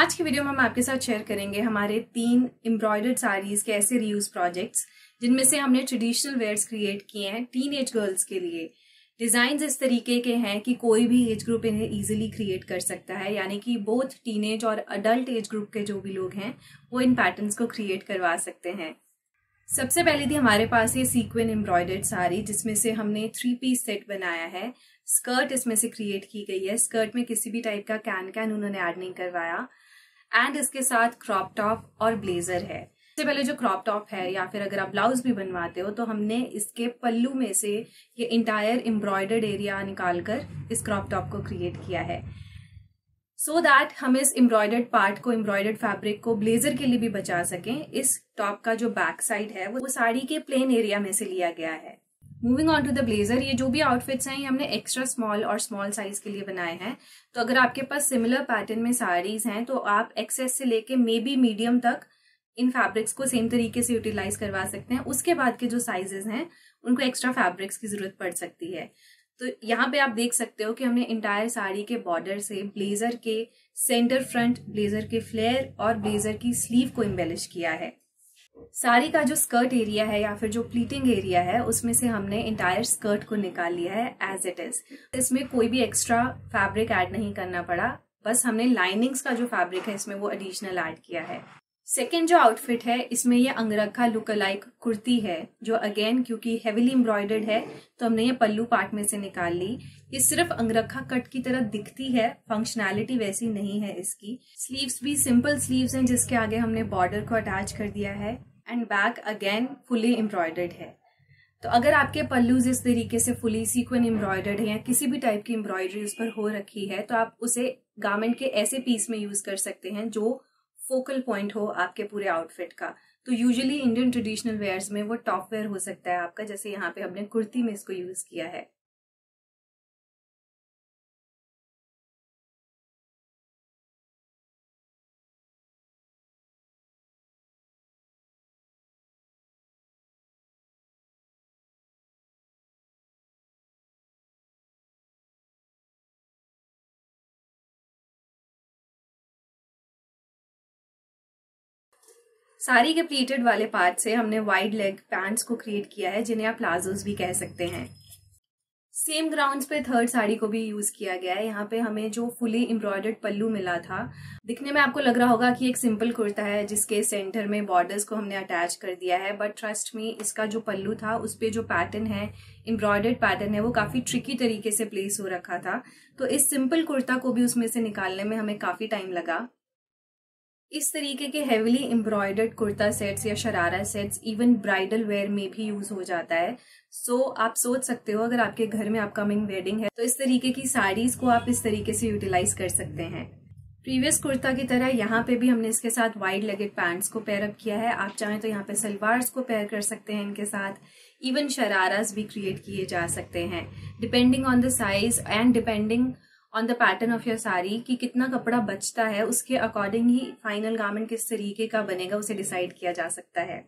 आज की वीडियो में हम आपके साथ शेयर करेंगे हमारे 3 एम्ब्रॉयडर्ड साड़ीज के ऐसे रीयूज प्रोजेक्ट्स जिनमें से हमने ट्रेडिशनल वेयर्स क्रिएट किए हैं टीनएज गर्ल्स के लिए। डिजाइन्स इस तरीके के हैं कि कोई भी एज ग्रुप इन्हें इजीली क्रिएट कर सकता है, यानी कि बोथ टीनएज और अडल्ट एज ग्रुप के जो भी लोग हैं वो इन पैटर्न्स को क्रिएट करवा सकते हैं। सबसे पहले थी हमारे पास ये सीक्वेन एम्ब्रॉयडर्ड साड़ी जिसमें से हमने 3 पीस सेट बनाया है। स्कर्ट इसमें से क्रिएट की गई है, स्कर्ट में किसी भी टाइप का कैन उन्होंने ऐड नहीं करवाया, एंड इसके साथ क्रॉप टॉप और ब्लेजर है। सबसे पहले जो क्रॉप टॉप है या फिर अगर आप ब्लाउज भी बनवाते हो तो हमने इसके पल्लू में से ये इंटायर एम्ब्रॉयडर्ड एरिया निकालकर इस क्रॉप टॉप को क्रिएट किया है सो दैट हम इस एम्ब्रॉयडर्ड पार्ट को, एम्ब्रॉयडर्ड फैब्रिक को ब्लेजर के लिए भी बचा सकें। इस टॉप का जो बैक साइड है वो साड़ी के प्लेन एरिया में से लिया गया है। Moving on to the blazer, ये जो भी आउटफिट्स हैं ये हमने एक्स्ट्रा स्मॉल और स्मॉल साइज के लिए बनाए हैं। तो अगर आपके पास सिमिलर पैटर्न में साड़ीज हैं तो आप एक्सेस से लेके मे बी मीडियम तक इन फैब्रिक्स को सेम तरीके से यूटिलाइज करवा सकते हैं। उसके बाद के जो साइजेस हैं उनको एक्स्ट्रा फैब्रिक्स की जरूरत पड़ सकती है। तो यहाँ पे आप देख सकते हो कि हमने इंटायर साड़ी के बॉर्डर से ब्लेजर के सेंटर फ्रंट, ब्लेजर के फ्लेयर और ब्लेजर की स्लीव को एम्बेलिश किया है। साड़ी का जो स्कर्ट एरिया है या फिर जो प्लीटिंग एरिया है उसमें से हमने इंटायर स्कर्ट को निकाल लिया है एज इट इज। इसमें कोई भी एक्स्ट्रा फैब्रिक ऐड नहीं करना पड़ा, बस हमने लाइनिंग्स का जो फैब्रिक है इसमें वो एडिशनल ऐड किया है। सेकेंड जो आउटफिट है इसमें ये अंगरखा लुक अलाइक कुर्ती है जो अगेन क्योंकि हेवीली एम्ब्रॉयडर्ड है तो हमने ये पल्लू पार्ट में से निकाल ली। ये सिर्फ अंगरखा कट की तरह दिखती है, फंक्शनैलिटी वैसी नहीं है इसकी। स्लीव्स भी सिंपल स्लीव्स हैं जिसके आगे हमने बॉर्डर को अटैच कर दिया है, and back again fully embroidered है। तो अगर आपके पल्लूज इस तरीके से फुली सीक्वेंस एम्ब्रॉयडर्ड है या किसी भी टाइप की एम्ब्रॉयडरी उस पर हो रखी है तो आप उसे गारमेंट के ऐसे पीस में यूज कर सकते हैं जो फोकल पॉइंट हो आपके पूरे आउटफिट का। तो यूजुअली इंडियन ट्रेडिशनल वेयर्स में वो टॉप वेयर हो सकता है आपका, जैसे यहाँ पे हमने कुर्ती में इसको यूज किया है। साड़ी के प्लीटेड वाले पार्ट से हमने वाइड लेग पैंट्स को क्रिएट किया है जिन्हें आप प्लाजोज भी कह सकते हैं। सेम ग्राउंड्स पे थर्ड साड़ी को भी यूज किया गया है। यहाँ पे हमें जो फुली एम्ब्रॉयडर्ड पल्लू मिला था, दिखने में आपको लग रहा होगा कि एक सिंपल कुर्ता है जिसके सेंटर में बॉर्डर्स को हमने अटैच कर दिया है, बट ट्रस्ट मी इसका जो पल्लू था उस पे जो पैटर्न है, एम्ब्रॉयडर्ड पैटर्न है, वो काफी ट्रिकी तरीके से प्लेस हो रखा था। तो इस सिंपल कुर्ता को भी उसमें से निकालने में हमें काफी टाइम लगा। इस तरीके के हेवीली एम्ब्रॉयडर्ड कुर्ता सेट्स या sharara sets even bridal wear में भी यूज हो जाता है। सो आप सोच सकते हो अगर आपके घर में अपकमिंग वेडिंग है तो इस तरीके की साड़ीज को आप इस तरीके से यूटिलाइज कर सकते हैं। प्रीवियस कुर्ता की तरह यहाँ पे भी हमने इसके साथ वाइड लेगेड पैंट्स को पेयर अप किया है। आप चाहें तो यहाँ पे सलवार्स को पेयर कर सकते हैं इनके साथ, इवन शरारास भी क्रिएट किए जा सकते हैं depending on the size and depending on the pattern of your sari कि कितना कपड़ा बचता है उसके अकॉर्डिंग ही फाइनल गारमेंट किस तरीके का बनेगा उसे डिसाइड किया जा सकता है।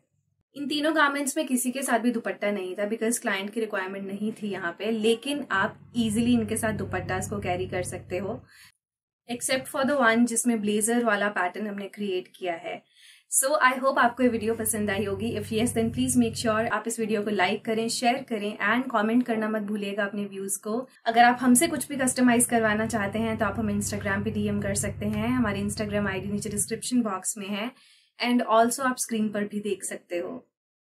इन तीनों गारमेंट्स में किसी के साथ भी दुपट्टा नहीं था बिकॉज क्लाइंट की रिक्वायरमेंट नहीं थी यहाँ पे, लेकिन आप इजीली इनके साथ दुपट्टा को कैरी कर सकते हो एक्सेप्ट फॉर द वन जिसमें ब्लेजर वाला पैटर्न हमने क्रिएट किया है। सो आई होप आपको ये वीडियो पसंद आई होगी। If yes then please make sure आप इस वीडियो को लाइक करें, शेयर करें एंड कमेंट करना मत भूलिएगा अपने व्यूज को। अगर आप हमसे कुछ भी कस्टमाइज करवाना चाहते हैं तो आप हमें इंस्टाग्राम पे डीएम कर सकते हैं। हमारी इंस्टाग्राम आईडी नीचे डिस्क्रिप्शन बॉक्स में है एंड ऑल्सो आप स्क्रीन पर भी देख सकते हो।